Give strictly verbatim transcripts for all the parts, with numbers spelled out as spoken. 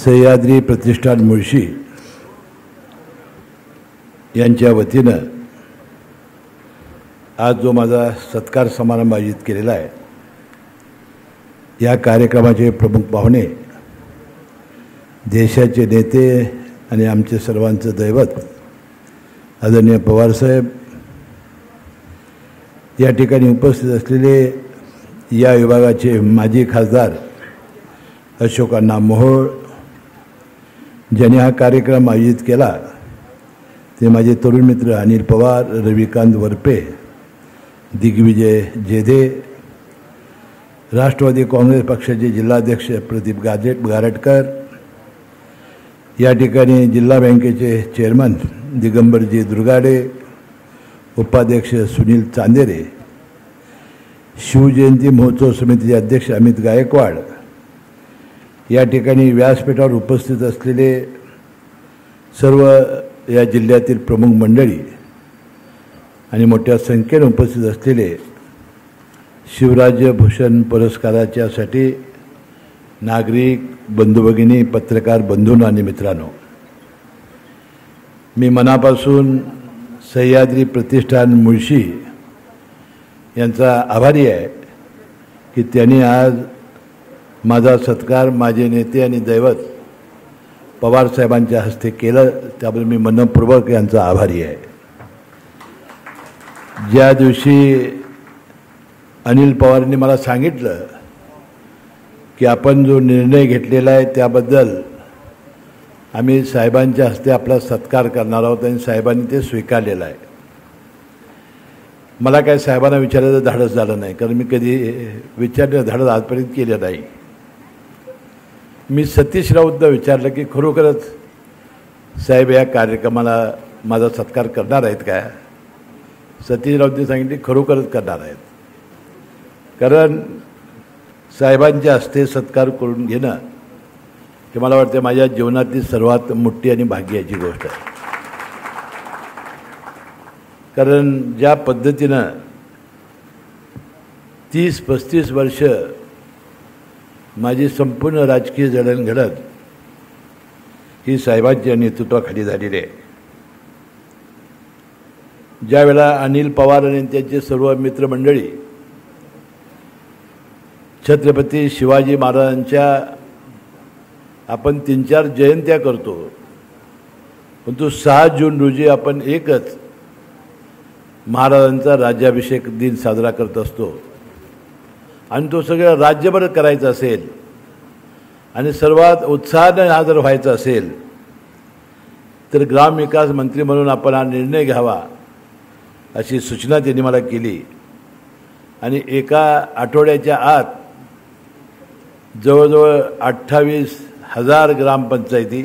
सहयाद्री प्रतिष्ठान मुळशी यांच्या वतीने आज जो माझा सत्कार समारंभ आयोजित केलेला आहे, या कार्यक्रमाचे प्रमुख पाहुणे देशाचे नेते आणि आमचे सर्वांचे दैवत आदरणीय पवार साहेब, या ठिकाणी उपस्थित असलेले या विभागाचे माजी खासदार अशोकन्ना मोहोड़ ज्यांनी हा कार्यक्रम आयोजित केला, ते माझे तरुण मित्र अनिल पवार, रविकांत वर्पे, दिग्विजय जेधे, राष्ट्रवादी कांग्रेस पक्षाचे जिल्हाध्यक्ष प्रदीप गाजे गारटकर, या ठिकाणी जिल्हा बँकेचे चेअरमन दिगंबरजी दुर्गाड़े, उपाध्यक्ष सुनील चांदेरे, शिवजयंती महोत्सव समितीचे अध्यक्ष अमित गायकवाड़, या ठिकाणी व्यासपीठावर उपस्थित असलेले सर्व या जिल्ह्यातील प्रमुख मंडळी आणि मोठ्या संख्येने उपस्थित असलेले शिवराज्य भूषण पुरस्काराच्यासाठी नागरिक बंधू भगिनी, पत्रकार बंधूंनो आणि मित्रांनो, मी मनापासून सह्याद्री प्रतिष्ठान मुळशी यांचा आभारी आहे की त्यांनी आज माझा सत्कार माझे नेते आणि दैवत पवार साहेबांच्या हस्ते केलं, त्याबद्दल मी मनपूर्वक यांचा आभारी आहे। ज्या दिवशी अनिल पवारांनी मला सांगितलं की आपण जो निर्णय घेतलेला आहे त्याबद्दल आम्ही साहेबांच्या हस्ते आपला सत्कार करणार आहोत आणि साहेबांनी ते स्वीकारलेलं आहे, मला काय साहेबांना विचारायचं धाडस झालं नाही, कारण मी कधी विचारण्याचं धाडस आजपर्यंत केलं नाही। मी सतीश रावतला विचारलं की खरोखरच साहेब या कार्यक्रमाला माझा सत्कार करणार आहेत काय? सतीश रावतने सांगितले खरोखरच करणार आहेत, कारण साहेबांच्या हस्ते सत्कार करून घेणं हे मला वाटते माझ्या जीवनातली सर्वात मोठी आणि भाग्याची गोष्ट आहे। कारण ज्या पद्धतीनं तीस पस्तीस वर्ष माझी संपूर्ण राजकीय जडणघडण ही साहेबांच्या नेतृत्वाखाली झालेली आहे। ज्यावेळेला अनिल पवार आणि त्यांचे सर्व मित्रमंडळी छत्रपती शिवाजी महाराजांच्या आपण तीन चार जयंत्या करतो, परंतु सहा जून रोजी आपण एकच महाराजांचा राज्याभिषेक दिन साजरा करत असतो आणि तो सगळ्या राज्यभर करायचा असेल आणि सर्वात उत्साहाने हा जर व्हायचा असेल तर ग्रामविकास मंत्री म्हणून आपण हा निर्णय घ्यावा अशी सूचना त्यांनी मला केली आणि एका आठवड्याच्या आत जवळजवळ अठ्ठावीस हजार ग्रामपंचायती,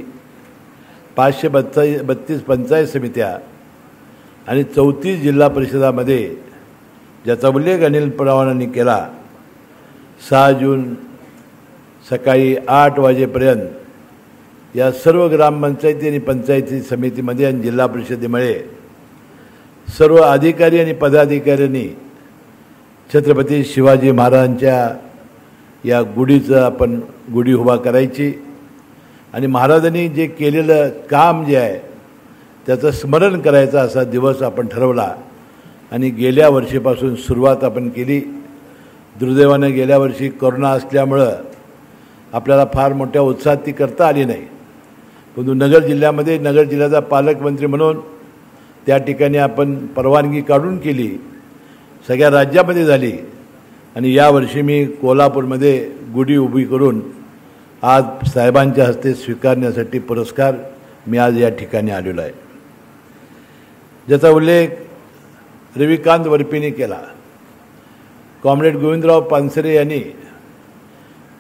पाचशे बत्ताई बत्तीस पंचायत समित्या आणि चौतीस जिल्हा परिषदामध्ये, ज्याचा उल्लेख अनिल पवारांनी केला, सहा जून सकाळी आठ वाजेपर्यंत या सर्व ग्रामपंचायती आणि पंचायती समितीमध्ये आणि जिल्हा परिषदेमुळे सर्व अधिकारी आणि पदाधिकाऱ्यांनी छत्रपती शिवाजी महाराजांच्या या गुढीचं आपण गुढी उभा करायची आणि महाराजांनी जे केलेलं काम जे आहे त्याचं स्मरण करायचा असा दिवस आपण ठरवला आणि गेल्या वर्षीपासून सुरुवात आपण केली। दुर्दैवाने गेल्या वर्षी कोरोना असल्यामुळं आपल्याला फार मोठ्या उत्साहात ती करता आली नाही, परंतु नगर जिल्ह्यामध्ये नगर जिल्ह्याचा पालकमंत्री म्हणून त्या ठिकाणी आपण परवानगी काढून केली, सगळ्या राज्यामध्ये झाली आणि यावर्षी मी कोल्हापूरमध्ये गुढी उभी करून आज साहेबांच्या हस्ते स्वीकारण्यासाठी पुरस्कार मी आज या ठिकाणी आलेलो आहे, ज्याचा उल्लेख रविकांत वर्पेने केला। कॉम्रेड गोविंदराव पानसरे यांनी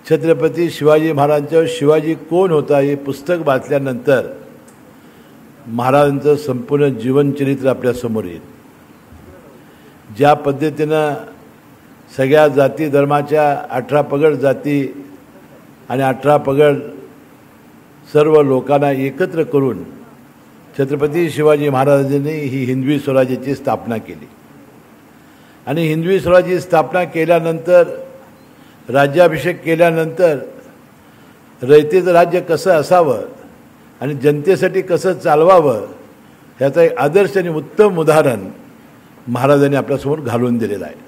छत्रपती शिवाजी महाराजांचं शिवाजी कोण होता हे पुस्तक वाचल्यानंतर महाराजांचं संपूर्ण जीवनचरित्र आपल्यासमोर येईल। ज्या पद्धतीनं सगळ्या जाती धर्माच्या अठरा पगड जाती आणि अठरा पगड सर्व लोकांना एकत्र करून छत्रपती शिवाजी महाराजांनी ही हिंदवी स्वराज्याची स्थापना केली आणि हिंदवी स्वराज्याची स्थापना केल्यानंतर राज्याभिषेक केल्यानंतर रयतेचं राज्य कसं असावं आणि जनतेसाठी कसं चालवावं याचा एक आदर्श आणि उत्तम उदाहरण महाराजांनी आपल्यासमोर घालून दिलेलं आहे।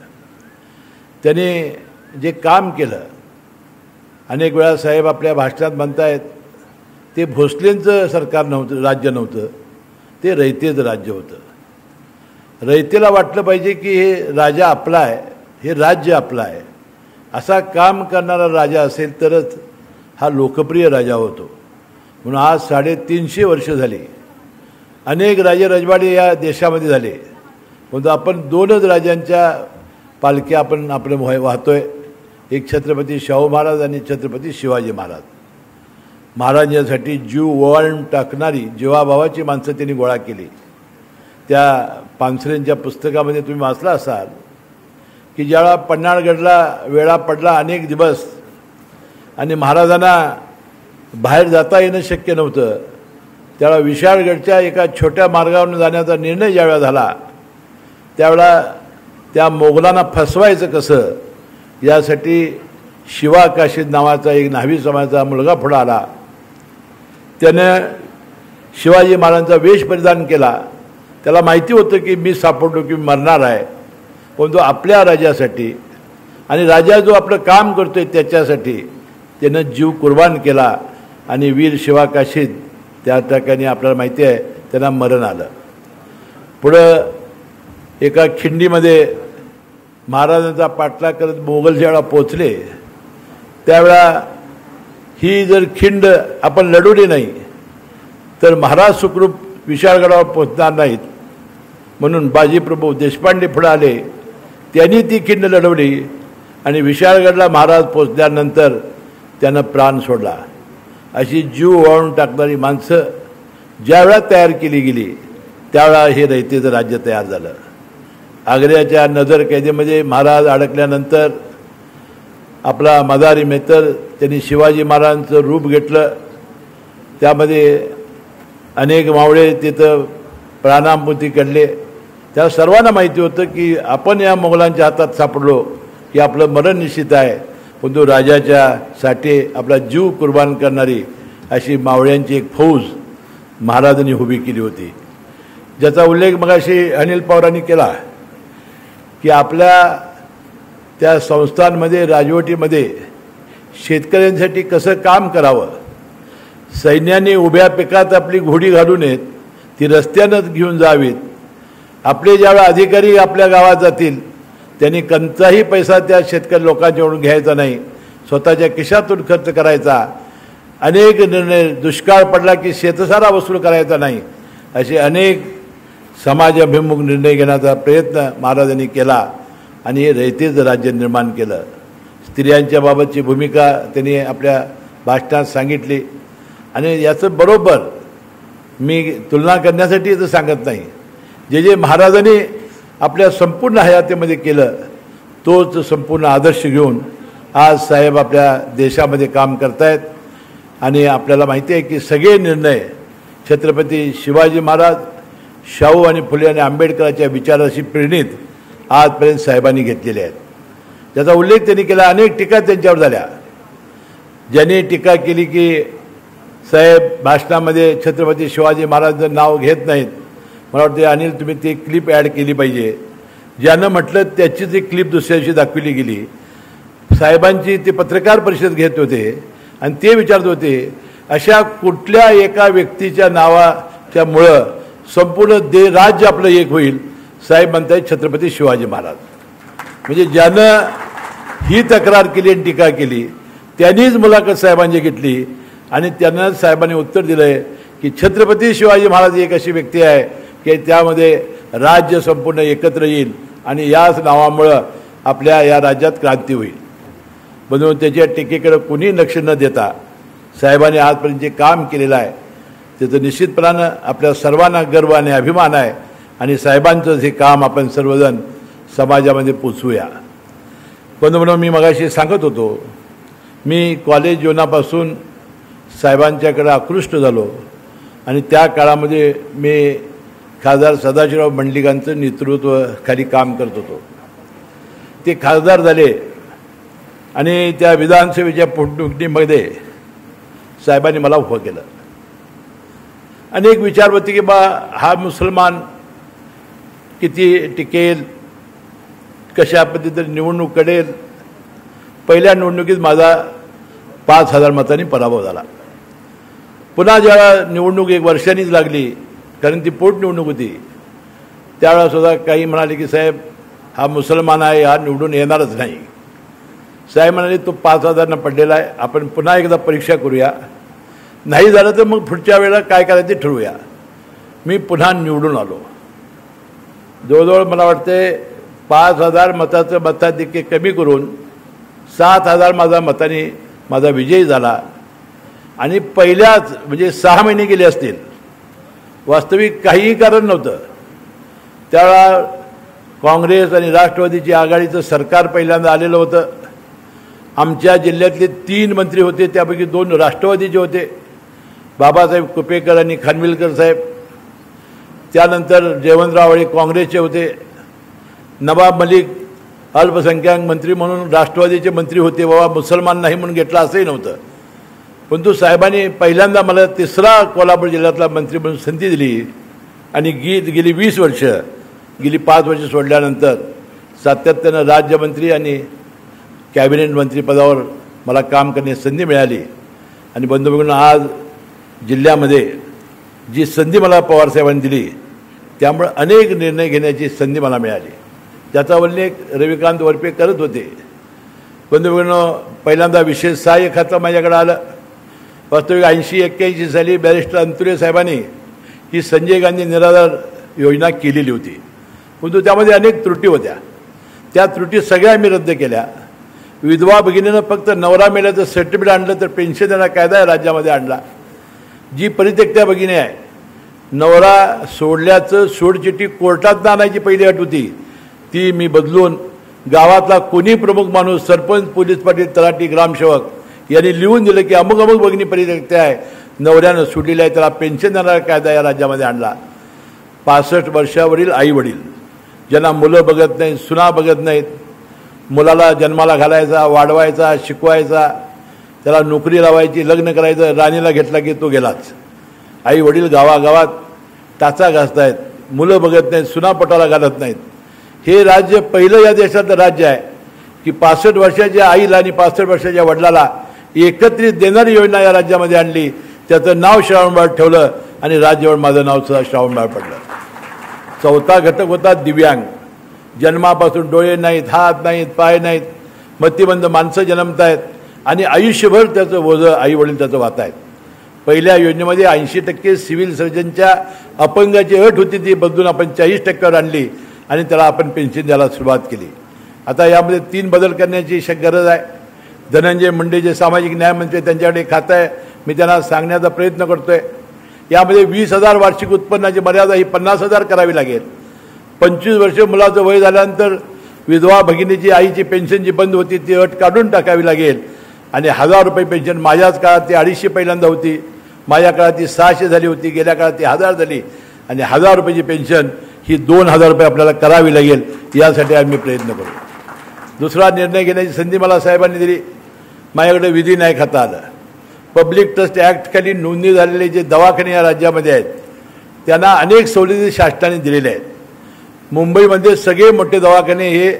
त्यांनी जे काम केलं, अनेक वेळा साहेब आपल्या भाषणात म्हणतायत ते भोसलेंचं सरकार नव्हतं, राज्य नव्हतं, ते रयतेचं राज्य होतं। रयतेला वाटलं पाहिजे की हे राजा आपला आहे, हे राज्य आपलं आहे, असा काम करणारा राजा असेल तरच हा लोकप्रिय राजा होतो। म्हणून आज साडेतीनशे वर्ष झाली, अनेक राजे रजवाडे या देशामध्ये झाले, परंतु आपण दोनच राजांच्या पालख्या आपण आपले मोहे वाहतोय, एक छत्रपती शाहू महाराज आणि छत्रपती शिवाजी महाराज। महाराजांसाठी जीव ओवाळून टाकणारी जीवाभावाची माणसं त्यांनी गोळा केली। त्या पानसरेंच्या पुस्तकामध्ये तुम्ही वाचला असाल की ज्याला पन्हाळगडला वेळा पडला अनेक दिवस आणि महाराजांना बाहेर जाता येणं शक्य नव्हतं, त्याला विशाळगडच्या एका छोट्या मार्गावरून जाण्याचा निर्णय ज्यावेळा झाला त्यावेळा त्या मोगलांना फसवायचं कसं यासाठी शिवा काशीद नावाचा एक न्हावी समाजाचा मुलगा पुढे आला। त्याने शिवाजी महाराजांचा वेश परिधान केला, त्याला माहिती होतं की मी सापडलो की मी मरणार आहे, पण तो आपल्या राजासाठी आणि राजा जो आपलं काम करतोय त्याच्यासाठी त्यानं जीव कुर्बान केला आणि वीर शिवा काशीद त्या ठिकाणी आपल्याला माहिती आहे त्यांना मरण आलं। पुढं एका खिंडीमध्ये महाराजांचा पाठलाग करत मोगल ज्यावेळा पोचले त्यावेळा ही जर खिंड आपण लढवली नाही तर महाराज सुखरूप विशाळगडावर पोचणार नाहीत, म्हणून बाजी प्रभु देशपांडे पुढे आले, त्यांनी ती खिंड लढवली आणि विशाळगडला महाराज पोचल्यानंतर त्यानं प्राण सोडला। अशी जीव ओवाळून टाकणारी माणसं ज्यावेळा तयार केली गेली त्यावेळा हे रयतेचं राज्य तयार झालं। आग्र्याच्या नजरकैदेमध्ये महाराज अडकल्यानंतर आपला मदारी मेतर त्यांनी शिवाजी महाराजांचं रूप घेतलं, त्यामध्ये अनेक मावळे तिथं प्राणांपुती घडले। त्या सर्वांना माहिती होतं की आपण या मोगलांच्या हातात सापडलो की आपलं मरण निश्चित आहे, परंतु राजाच्यासाठी आपला जीव कुर्बान करणारी अशी मावळ्यांची एक फौज महाराजांनी उभी केली होती, ज्याचा उल्लेख मगाशी अनिल पवारांनी केला की आपल्या त्या संस्थांमध्ये राजवटीमध्ये शेतकऱ्यांसाठी कसं काम करावं। सैन्याने उभ्या पिकात आपली घोडी घालू नयेत, ती रस्त्यानंच घेऊन जावीत। आपले ज्यावेळा अधिकारी आपल्या गावात जातील त्यांनी कोणताही पैसा त्या शेतकरी लोकांच्याकडून घ्यायचा नाही, स्वतःच्या खिशातून खर्च करायचा। अनेक निर्णय, दुष्काळ पडला की शेतसारा वसूल करायचा नाही, असे अनेक समाजाभिमुख निर्णय घेण्याचा प्रयत्न महाराजांनी केला आणि हे रयतेचं राज्य निर्माण केलं। स्त्रियांच्या बाबतची भूमिका त्यांनी आपल्या भाषणात सांगितली आणि याचं बरोबर मी तुलना करण्यासाठी तर सांगत नाही, जे जे महाराजांनी आपल्या संपूर्ण हयातीमध्ये केलं तोच संपूर्ण आदर्श घेऊन आज साहेब आपल्या देशामध्ये काम करतायत। आणि आपल्याला माहिती आहे की सगळे निर्णय छत्रपती शिवाजी महाराज, शाहू आणि फुले आणि आंबेडकरांच्या विचाराशी प्रेरित आजपर्यंत साहेबांनी घेतलेले आहेत, ज्याचा उल्लेख त्यांनी केला। अनेक टीका त्यांच्यावर झाल्या, ज्यांनी टीका केली की साहेब भाषणामध्ये छत्रपती शिवाजी महाराजांचं नाव घेत नाहीत, मला वाटते अनिल तुम्ही ती क्लिप ॲड केली पाहिजे, ज्यानं म्हटलं त्याची ती क्लिप दुसऱ्या दिवशी दाखवली गेली। साहेबांची ते पत्रकार परिषद घेत होते आणि ते विचारत होते अशा कुठल्या एका व्यक्तीच्या नावाच्यामुळं संपूर्ण दे राज्य आपलं एक होईल, साहेब म्हणतायत छत्रपती शिवाजी महाराज। म्हणजे ज्यानं ही तक्रार केली आणि टीका केली त्यांनीच मुलाखत साहेबांची घेतली आणि त्यांना साहेबांनी उत्तर दिलं आहे की छत्रपती शिवाजी महाराज एक अशी व्यक्ती आहे की त्यामध्ये राज्य संपूर्ण एकत्र येईल आणि याच नावामुळं आपल्या या राज्यात क्रांती होईल। म्हणून त्याच्या टीकेकडे कुणी लक्ष न देता साहेबांनी आजपर्यंत जे काम केलेलं आहे त्याचं निश्चितपणानं आपल्या सर्वांना गर्व आणि अभिमान आहे आणि साहेबांचं हे काम आपण सर्वजण समाजामध्ये पोचवूया। पण म्हणून मी मगाशी सांगत होतो, मी कॉलेज जीवनापासून साहेबांच्याकडे आकृष्ट झालो आणि त्या काळामध्ये मी खासदार सदाशिवराव मंडलिकांचं नेतृत्व खाली काम करत होतो। ते खासदार झाले आणि त्या विधानसभेच्या पोटनिवडणुकीमध्ये साहेबांनी मला उभं केलं. अनेक विचार होते की बा हा मुसलमान किती टिकेल, कशा पद्धतीने निवडणूक करेल. पहिल्या निवडणुकीत माझा पाच हजार मतांनी पराभव झाला. पुन्हा ज्याला निवडणूक एक वर्षांनीच लागली, कारण ती पोटनिवडणूक होती, त्यावेळेसुद्धा काही म्हणाले की साहेब हा मुसलमान आहे, हा निवडून येणारच नाही. साहेब म्हणाले तो पाच हजारनं पडलेला आहे, आपण पुन्हा एकदा परीक्षा करूया, नाही झालं तर मग पुढच्या वेळेला काय करायचं ते ठरवूया. मी पुन्हा निवडून आलो. जवळजवळ मला वाटते पाच हजार मताचं मताधिक्य कमी करून सात हजार माझा मताने माझा विजय झाला. आणि पहिल्याच म्हणजे सहा महिने गेले असतील, वास्तविक काहीही कारण नव्हतं. त्यावेळा काँग्रेस आणि राष्ट्रवादीची आघाडीचं सरकार पहिल्यांदा आलेलं होतं. आमच्या जिल्ह्यातले तीन मंत्री होते, त्यापैकी दोन राष्ट्रवादीचे होते, बाबासाहेब कुपेकर आणि खानविलकर साहेब. त्यानंतर जयवेंद्र आवळे काँग्रेसचे होते. नवाब मलिक अल्पसंख्याक मंत्री म्हणून राष्ट्रवादीचे मंत्री होते. बाबा मुसलमान नाही म्हणून घेतला असंही नव्हतं, परंतु साहेबांनी पहिल्यांदा मला तिसरा कोल्हापूर जिल्ह्यातला मंत्री म्हणून संधी दिली. आणि गी गेली वीस वर्ष गेली पाच वर्ष सोडल्यानंतर सातत्यानं राज्यमंत्री आणि कॅबिनेट मंत्री पदावर मला काम करण्याची संधी मिळाली. आणि बंधू भगिनींनो, आज जिल्ह्यामध्ये जी संधी मला पवारसाहेबांनी दिली, त्यामुळे अनेक निर्णय घेण्याची संधी मला मिळाली. त्याचा उल्लेख रविकांत वर्पे करत होते. बंधू भगिनींनो, पहिल्यांदा विशेष सहाय्य खातं माझ्याकडे आलं. वास्तविक ऐंशी एक्क्याऐंशी साली बॅरिस्टर अंतुरे साहेबांनी ही संजय गांधी निराधार योजना केलेली होती, परंतु त्यामध्ये अनेक त्रुटी होत्या. त्या त्रुटी सगळ्या मी रद्द केल्या. विधवा भगिनीनं फक्त नवरा मेल्याचं सर्टिफिकेट आणलं तर पेन्शन देणारा कायदा राज्यामध्ये आणला. जी परित्यक्त्या भगिनी आहे, नवरा सोडल्याचं सोडचिठी कोर्टात आणायची पहिली अट होती, ती मी बदलून गावातला कोणी प्रमुख माणूस, सरपंच, पोलीस पाटील, तलाठी, ग्रामसेवक यांनी लिहून दिलं की अमुक अमुक भगिनी परित्यक्त्या आहे, नवऱ्यानं सुटलेला आहे, त्याला पेन्शन देणारा कायदा या राज्यामध्ये आणला. पासष्ट वर्षावरील आईवडील ज्यांना मुलं बघत नाहीत, सुना बघत नाहीत, मुलाला जन्माला घालायचा, वाढवायचा, शिकवायचा, त्याला नोकरी लावायची, लग्न करायचं, राणीला घेतला की तो गेलाच. आई वडील गावागावात टाचा घासत आहेत, मुलं बघत नाहीत, सुनापटाला घालत नाहीत. हे राज्य पहिलं या देशातलं राज्य आहे की पासष्ट वर्षाच्या आईला आणि पासष्ट वर्षाच्या वडिलाला एकत्रित देणारी योजना या राज्यामध्ये आणली. त्याचं नाव श्रावणबाळ ठेवलं आणि राज्यावर माझं नाव सुद्धा श्रावणबाळ पडलं. चौथा घटक होता दिव्यांग. जन्मापासून डोळे नाहीत, हात नाहीत, पाय नाहीत, मतिमंद माणसं जन्मत आहेत आणि आयुष्यभर त्याचं ओझं आईवडील त्याचं वाहत आहेत. पहिल्या योजनेमध्ये ऐंशी टक्के सिव्हिल सर्जनच्या अपंगाची अट होती, ती बदलून आपण चाळीस टक्क्यावर आणली आणि त्याला आपण पेन्शन द्यायला सुरुवात केली. आता यामध्ये तीन बदल करण्याची गरज आहे. धनंजय मुंडे जे सामाजिक न्यायमंत्री, त्यांच्याकडे खातं आहे, मी त्यांना सांगण्याचा प्रयत्न करतो आहे. यामध्ये वीस हजार वार्षिक उत्पन्नाची मर्यादा ही पन्नास हजार करावी लागेल. पंचवीस वर्ष मुलाचं वय झाल्यानंतर विधवा भगिनीची आईची पेन्शन जी बंद होती ती अट काढून टाकावी लागेल. आणि हजार रुपये पेन्शन, माझ्याच काळात ती अडीचशे पहिल्यांदा होती, माझ्या काळात ती सहाशे झाली होती, गेल्या काळात ती हजार झाली. आणि हजार रुपयाची पेन्शन ही दोन हजार रुपये आपल्याला करावी लागेल, यासाठी आम्ही प्रयत्न करू. दुसरा निर्णय घेण्याची संधी मला साहेबांनी दिली. माझ्याकडे विधी नाही खातं आलं. पब्लिक ट्रस्ट ॲक्टखाली नोंदणी झालेले जे दवाखाने या राज्यामध्ये आहेत, त्यांना अनेक सवलती शासनाने दिलेल्या आहेत. मुंबईमध्ये सगळे मोठे दवाखाने हे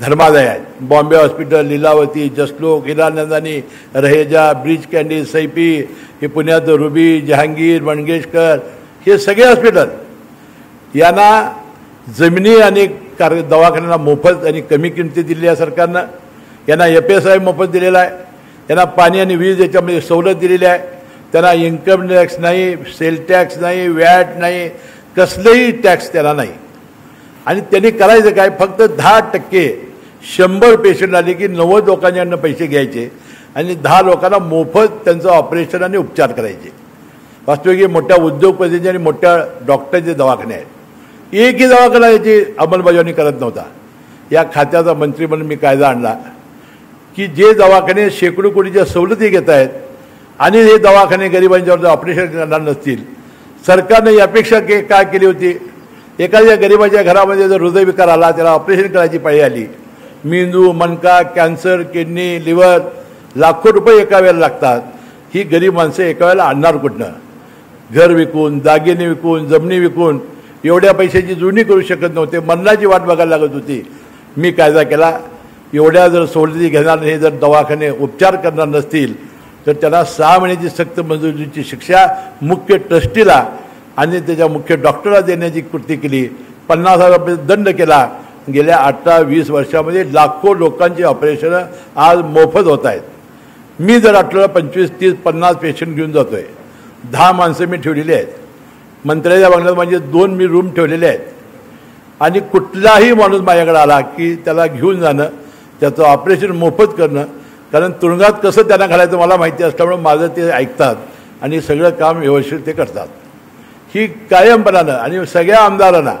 धर्मादाय आहेत. बॉम्बे हॉस्पिटल, लीलावती, जसलोक, हिरानंदानी, रहेजा, ब्रीज कँडी, सैफी, हे पुण्यात रुबी, जहांगीर, मंगेशकर, हे सगळे हॉस्पिटल यांना जमिनी आणि कार्य दवाखान्यांना मोफत आणि कमी किमती दिली आहे सरकारनं. यांना एफ एस आय मोफत दिलेला आहे, त्यांना पाणी आणि वीज याच्यामध्ये सवलत दिलेली आहे, त्यांना इन्कम टॅक्स नाही, सेल टॅक्स नाही, व्हॅट नाही, कसलेही टॅक्स त्यांना नाही. आणि त्यांनी करायचं काय, फक्त दहा टक्के शंभर पेशंट आले की नव्वद लोकांच्याकडनं पैसे घ्यायचे आणि दहा लोकांना मोफत त्यांचं ऑपरेशन आणि उपचार करायचे. वास्तविक मोठ्या उद्योगपतींचे आणि मोठ्या डॉक्टरचे दवाखाने आहेत. एकही दवाखाना याची अंमलबजावणी करत नव्हता. या खात्याचा मंत्री म्हणून मी कायदा आणला की जे दवाखाने शेकडो कोटीच्या सवलती घेत आहेत आणि हे दवाखाने गरिबांच्यावर ऑपरेशन करणार नसतील. सरकारने यापेक्षा के काय केली होती, एखाद्या गरिबाच्या घरामध्ये जर हृदयविकार आला, त्याला ऑपरेशन करायची पाळी आली, मेंदू, मणका, कॅन्सर, किडनी, लिव्हर, लाखो रुपये एका वेळेला लागतात. ही गरीब माणसं एका वेळेला आणणार कुठनं? घर विकून, दागिने विकून, जमिनी विकून एवढ्या पैशाची जुळणी करू शकत नव्हते. मरणाची वाट बघायला लागत होती. मी कायदा केला, एवढ्या जर सवलती घेणार नाही, जर दवाखाने उपचार करणार नसतील तर त्यांना सहा महिन्याची सक्त मंजुरीची शिक्षा मुख्य ट्रस्टीला आणि त्याच्या मुख्य डॉक्टरला देण्याची कृती केली. पन्नास हजार रुपये दंड केला. गेल्या अठरा वीस वर्षामध्ये लाखो लोकांची ऑपरेशनं आज मोफत होत आहेत. मी जर आठवड्याला पंचवीस तीस पन्नास पेशंट घेऊन जातो आहे. दहा माणसं मी ठेवलेली आहेत. मंत्र्याच्या बंगल्यात म्हणजे दोन मी रूम ठेवलेले आहेत. आणि कुठलाही माणूस माझ्याकडे आला की त्याला घेऊन जाणं, त्याचं ऑपरेशन मोफत करणं, कारण तुरुंगात कसं त्यांना घालायचं मला माहिती असल्यामुळे माझं ते ऐकतात आणि सगळं काम व्यवस्थित ते करतात. ही कायमपणानं आणि सगळ्या आमदारांना,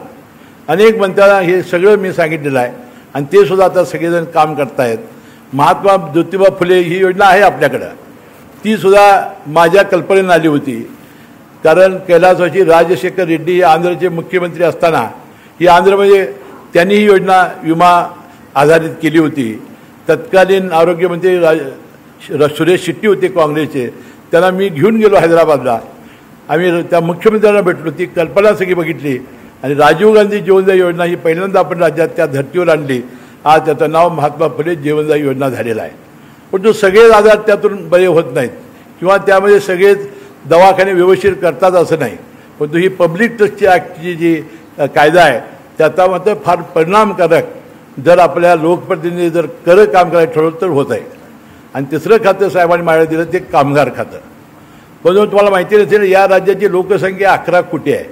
अनेक मंत्र्यांना हे सगळं मी सांगितलेलं आहे आणि ते सुद्धा आता सगळेजण काम करत आहेत. महात्मा ज्योतिबा फुले ही योजना आहे आपल्याकडं, तीसुद्धा माझ्या कल्पनेनं आली होती. कारण कैलासवासी राजशेखर रेड्डी हे आंध्रचे मुख्यमंत्री असताना ही आंध्रमध्ये त्यांनी ही योजना विमा आधारित केली होती. तत्कालीन आरोग्यमंत्री राज सुरेश शेट्टी होते काँग्रेसचे, त्यांना मी घेऊन गेलो हैदराबादला. आम्ही त्या मुख्यमंत्र्यांना भेटलो, ती कल्पना सगळी बघितली आणि राजीव गांधी जीवनदायी योजना ही पहिल्यांदा आपण राज्यात त्या धर्तीवर आणली. आज त्याचं नाव महात्मा फुले जीवनदायी योजना झालेला आहे. परंतु सगळेच आजार त्यातून बरे होत नाहीत किंवा त्यामध्ये सगळेच दवाखाने व्यवस्थित करतात असं नाही. परंतु ही पब्लिक ट्रस्टची ॲक्टची जी कायदा आहे त्याचा मात्र फार परिणामकारक जर आपल्या लोकप्रतिनिधी जर कर काम करायचं ठरवलं तर होत आहे. आणि तिसरं खातं साहेबांनी मागे दिलं ते कामगार खातं. परंतु तुम्हाला माहिती नसेल या राज्याची लोकसंख्या अकरा कोटी आहे.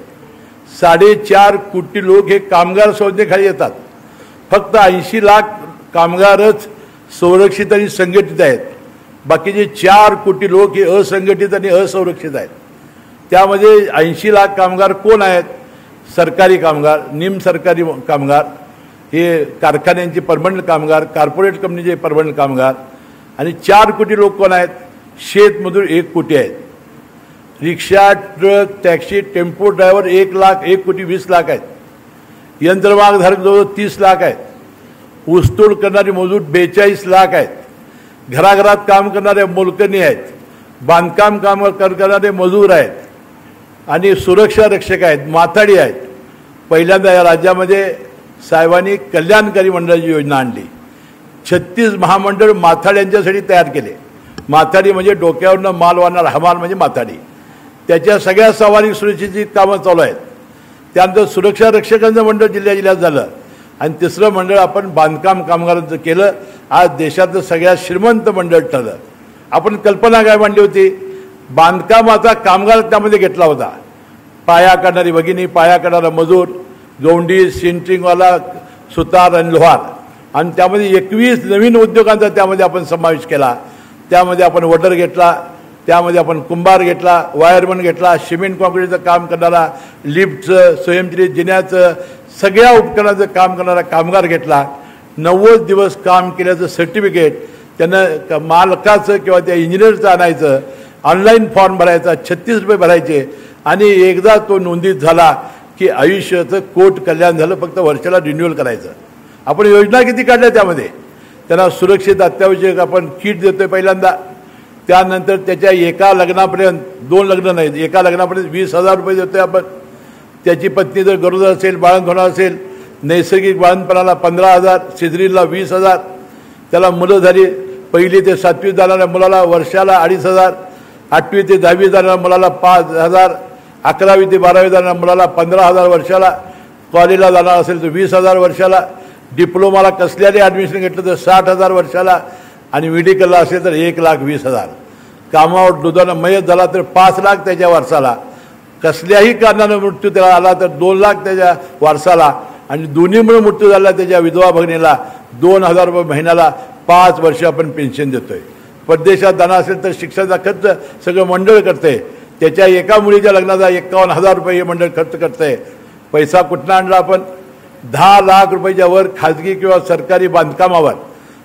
साढ़े चार कोटी लोग हे कामगार संस्थेखाली येतात. फक्त ऐंशी लाख कामगारच संरक्षित आणि संघटित आहेत. बाकीचे चार कोटी लोक हे असंघटित आणि असंरक्षित आहेत. त्यामध्ये ऐंशी लाख कामगार कोण आहेत? सरकारी कामगार, निमसरकारी कामगार, हे कारखान्यांचे परमनंट कामगार, कॉर्पोरेट कंपनीचे परमनंट कामगार. आणि चार कोटी लोक कोण आहेत? शेतमजूर एक कोटी आहेत. Rickshaw, truck, taxi, tempo driver एक लाख एक कोटी वीस लाख आहेत. यंत्रमागधारक जवळजवळ तीस लाख आहेत. ऊसतोड करणारे मजूर बेचाळीस लाख आहेत. घराघरात काम करणारे मोलकरणी आहेत. बांधकाम काम करणारे मजूर आहेत. आणि सुरक्षा रक्षक आहेत, माथाडी आहेत. पहिल्यांदा या राज्यामध्ये साहेबांनी कल्याणकारी मंडळाची योजना आणली. छत्तीस महामंडळ माथाड्यांच्यासाठी तयार केले. माथाडी म्हणजे डोक्यावरनं माल वाहणारा हमाल म्हणजे माथाडी. त्याच्या सगळ्या सवारी सुरक्षेची कामं चालू आहेत. त्यानंतर सुरक्षा रक्षकांचं मंडळ जिल्ह्या जिल्ह्यात झालं आणि तिसरं मंडळ आपण बांधकाम कामगारांचं केलं. आज देशातलं सगळ्यात श्रीमंत मंडळ ठरलं. आपण कल्पना काय मांडली होती? बांधकामाचा कामगार त्यामध्ये घेतला होता. पाया काढणारी भगिनी, पाया काढणारा मजूर, गौंडी, सेंटरिंगवाला, सुतार आणि लोहार. आणि त्यामध्ये एकवीस नवीन उद्योगांचा त्यामध्ये आपण समावेश केला. त्यामध्ये आपण वडर घेतला, त्यामध्ये आपण कुंभार घेतला, वायरमन घेतला, सिमेंट कॉन्क्रीटचं काम करणारा, लिफ्टचं, स्वयंचलित जिन्याचं, सगळ्या उपकरणाचं काम करणारा कामगार घेतला. नव्वद दिवस काम केल्याचं सर्टिफिकेट त्यांना मालकाचं किंवा त्या इंजिनियरचं आणायचं. ऑनलाईन फॉर्म भरायचा, छत्तीस रुपये भरायचे आणि एकदा तो नोंदीत झाला की आयुष्याचं कोट कल्याण झालं. फक्त वर्षाला रिन्युअल करायचं. आपण योजना किती काढल्या त्यामध्ये? त्यांना सुरक्षित अत्यावश्यक आपण किट देतो आहे पहिल्यांदा. त्यानंतर त्याच्या एका लग्नापर्यंत, दोन लग्न नाहीत, एका लग्नापर्यंत वीस हजार रुपये देतो आहे आपण. त्याची पत्नी जर गरोदर असेल, बाळंत होणार असेल, नैसर्गिक बाळंतपणाला पंधरा हजार, सिजरीला वीस हजार, त्याला मुलं झाली पहिली ते सातवी जाणाऱ्या मुलाला वर्षाला अडीच हजार, आठवी ते दहावी जाणाऱ्या मुलाला पाच हजार, अकरावी ते बारावी जाणाऱ्या मुलाला पंधरा हजार वर्षाला, कॉलेजला जाणार असेल तर वीस हजार वर्षाला, डिप्लोमाला कसल्याने ॲडमिशन घेतलं तर साठ हजार वर्षाला आणि मेडिकलला असेल तर एक लाख वीस हजार. कामावर दुधानं मयत झाला तर पाच लाख त्याच्या वारसाला. कसल्याही कारणानं मृत्यू त्याला आला तर दोन लाख त्याच्या वारसाला. आणि दोन्हीमुळे मृत्यू झाला त्याच्या विधवा भगिनीला दोन हजार रुपये महिन्याला पाच वर्ष आपण पेन्शन देतो आहे. परदेशात जाणार असेल तर शिक्षणाचा खर्च सगळं मंडळ करतं आहे. त्याच्या एका मुलीच्या लग्नाचा एक्कावन्न हजार रुपये हे मंडळ खर्च करतं आहे. पैसा कुठनं आणला आपण? दहा लाख रुपयाच्या वर खाजगी किंवा सरकारी बांधकामावर.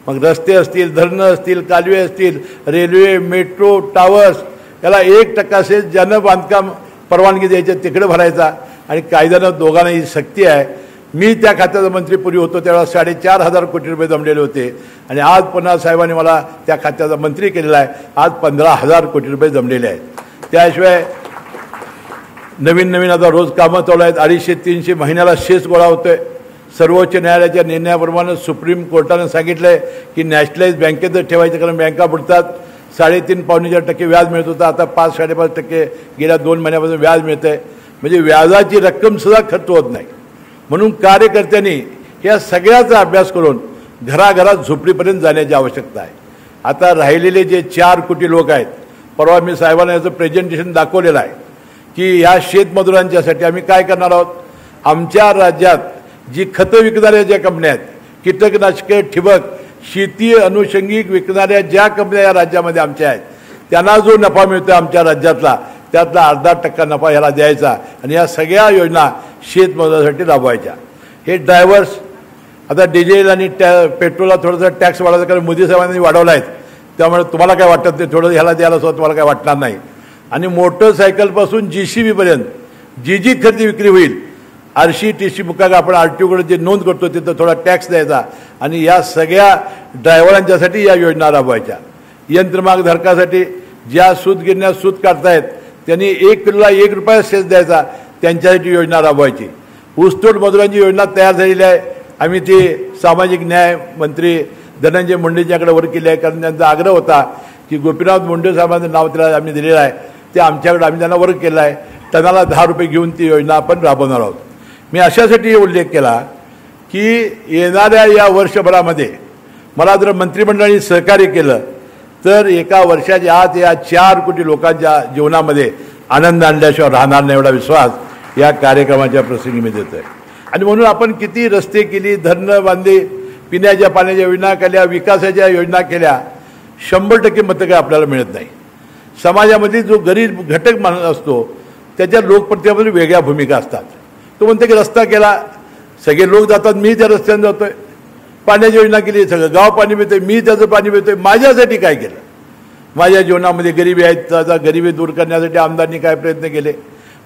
मग रस्ते असतील, धरणं असतील, कालवे असतील, रेल्वे, मेट्रो, टावर्स, याला एक टक्का सेस ज्यानं बांधकाम परवानगी द्यायची तिकडे भरायचा. आणि कायद्यानं दोघांनाही सक्ती आहे. मी त्या खात्याचा मंत्री पूर्वी होतो त्यावेळा साढ़े चार हजार कोटी रुपये जमलेले होते आणि आज पुन्हा साहेबांनी मला त्या खात्याचा मंत्री केलेला आहे, आज पंधरा हजार कोटी रुपये जमलेले आहेत। त्याशिवाय नवीन नवीन आता रोज कामं चालू आहेत, अडीचशे तीनशे महिन्याला शेष गोळा होतोय। सर्वोच्च न्यायालयाच्या निर्णयाप्रमाणे सुप्रीम कोर्टाने सांगितलंय की नॅशनलाइज बँकेतच ठेवायचं कारण बँका बुडतात। साडेतीन पावणे चार टक्के व्याज मिळत होतं, आता पाच साडेपाच टक्के गेल्या दोन महिन्यापासून व्याज मिळतंय, म्हणजे व्याजाची रक्कम सुद्धा खर्च होत नाही। म्हणून कार्यकर्त्यांनी या सगळ्याचा अभ्यास करून घराघरात झोपडीपर्यंत जाण्याची आवश्यकता आहे। आता राहिलेले जे चार कोटी लोक आहेत, परवा मी साहेबांना याचं प्रेझेंटेशन दाखवलेलं आहे की या शेतमजुरांच्यासाठी आम्ही काय करणार आहोत। आमच्या राज्यात जी खतं विकणाऱ्या ज्या कंपन्या आहेत, कीटकनाशके ठिबक शेती अनुषंगिक विकणाऱ्या ज्या कंपन्या या राज्यामध्ये आमच्या आहेत, त्यांना जो नफा मिळतो आमच्या राज्यातला त्यातला अर्धा टक्का नफा ह्याला द्यायचा आणि या सगळ्या योजना शेतमजुरासाठी राबवायच्या। हे ड्रायव्हर्स आता डिझेल आणि टॅ पेट्रोलला थोडासा टॅक्स वाढवायचा कारण मोदी साहेबांनी वाढवला आहे, त्यामुळे तुम्हाला काय वाटत नाही, थोडं ह्याला द्यायला सुद्धा तुम्हाला काय वाटणार नाही। आणि मोटरसायकलपासून जी सी बीपर्यंत जी जी खरेदी विक्री होईल आरशी टी सी मुकाग आपण आर टी ओकडे जे नोंद करतो तिथं थोडा टॅक्स द्यायचा आणि या सगळ्या ड्रायव्हरांच्यासाठी या योजना राबवायच्या। यंत्रमागधारकासाठी ज्या सूत गिरण्या सूत काढतायत त्यांनी एक किलोला एक रुपया सेस द्यायचा, त्यांच्यासाठी योजना राबवायची। ऊसतोड मजुरांची योजना तयार झालेली आहे, आम्ही ती सामाजिक न्याय मंत्री धनंजय मुंडेच्याकडे वर केली आहे कारण त्यांचा आग्रह होता की गोपीनाथ मुंडे साहेबांचं नाव त्याला आम्ही दिलेलं आहे, ते आमच्याकडे आम्ही त्यांना वर्ग केलं आहे, टनाला दहा रुपये घेऊन ती योजना आपण राबवणार आहोत। मी अशासाठी उल्लेख केला की येणाऱ्या या वर्षभरामध्ये मला जर मंत्रिमंडळाने सहकार्य केलं तर एका वर्षाच्या आत या चार कोटी लोकांच्या जीवनामध्ये आनंद आणल्याशिवाय राहणार नाही एवढा विश्वास या कार्यक्रमाच्या प्रसंगी मी देतो आहे। आणि म्हणून आपण किती रस्ते केली, धरणं बांधली, पिण्याच्या पाण्याच्या योजना केल्या, विकासाच्या योजना केल्या, शंभर टक्के मतं काय आपल्याला मिळत नाही। समाजामध्ये जो गरीब घटक मानत असतो त्याच्या लोकप्रतिनिधीमध्ये वेगळ्या भूमिका असतात। तो म्हणतो की रस्ता केला सगळे लोक जातात, मी त्या रस्त्यानं जातो आहे। पाण्याची योजना केली, सगळं गाव पाणी मिळते, मी त्याचं पाणी मिळतोय, माझ्यासाठी काय केलं। माझ्या जीवनामध्ये गरिबी आहेत, त्याचा गरिबी दूर करण्यासाठी आमदारांनी काय प्रयत्न केले,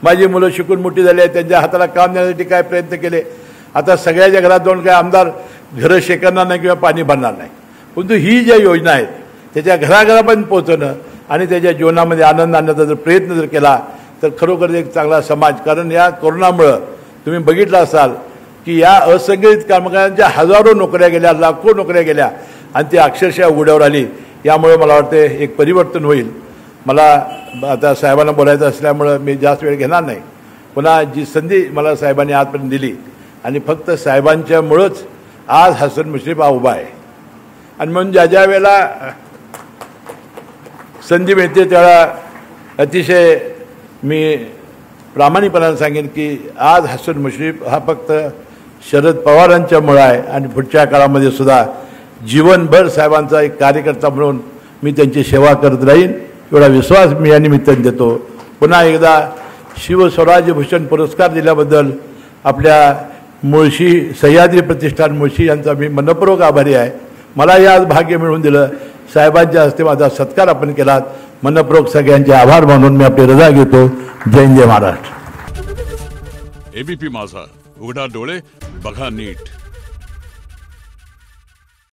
माझी मुलं शिकून मोठी झाली आहेत त्यांच्या हाताला काम देण्यासाठी काय प्रयत्न केले। आता सगळ्याच्या घरात जाऊन काय आमदार घरं शेकणार नाही किंवा पाणी भरणार नाही, परंतु ही ज्या योजना आहेत त्याच्या घराघरापर्यंत पोहोचणं आणि त्याच्या जीवनामध्ये आनंद आणण्याचा जर प्रयत्न जर केला तर खरोखर एक चांगला समाज, कारण या कोरोनामुळं तुम्ही बघितलं असाल की या असंघटित कामगारांच्या हजारो नोकऱ्या गेल्या, लाखो नोकऱ्या गेल्या आणि ती अक्षरशः उघड्यावर आली। यामुळे मला वाटते एक परिवर्तन होईल। मला आता साहेबांना बोलायचं असल्यामुळं मी जास्त वेळ घेणार नाही, पुन्हा जी संधी मला साहेबांनी आजपर्यंत दिली आणि फक्त साहेबांच्यामुळंच आज हसन मुश्रीफ हा उभा आहे। आणि म्हणून ज्या ज्या वेळेला संधी मिळते त्यावेळा अतिशय मी प्रामाणिकपणाने सांगेन की आज हसन मुश्रीफ हा फक्त शरद पवारांच्यामुळे आहे आणि पुढच्या काळामध्ये सुद्धा जीवनभर साहेबांचा एक कार्यकर्ता म्हणून मी त्यांची सेवा करत राहीन एवढा विश्वास मी या निमित्ताने देतो। पुन्हा एकदा शिवस्वराज्य भूषण पुरस्कार दिल्याबद्दल आपल्या मुळशी सहयाद्री प्रतिष्ठान मुळशी यांचा मी मनपूर्वक आभारी आहे। मला हे आज भाग्य मिळवून दिलं, साहेबांच्या हस्ते माझा सत्कार आपण केलात, मनपूर्वक सगळ्यांचे आभार मानून मी आपली रजा घेतो। जय हिंद, जय महाराष्ट्र। एबीपी माझा, उघडा डोळे बघा नीट।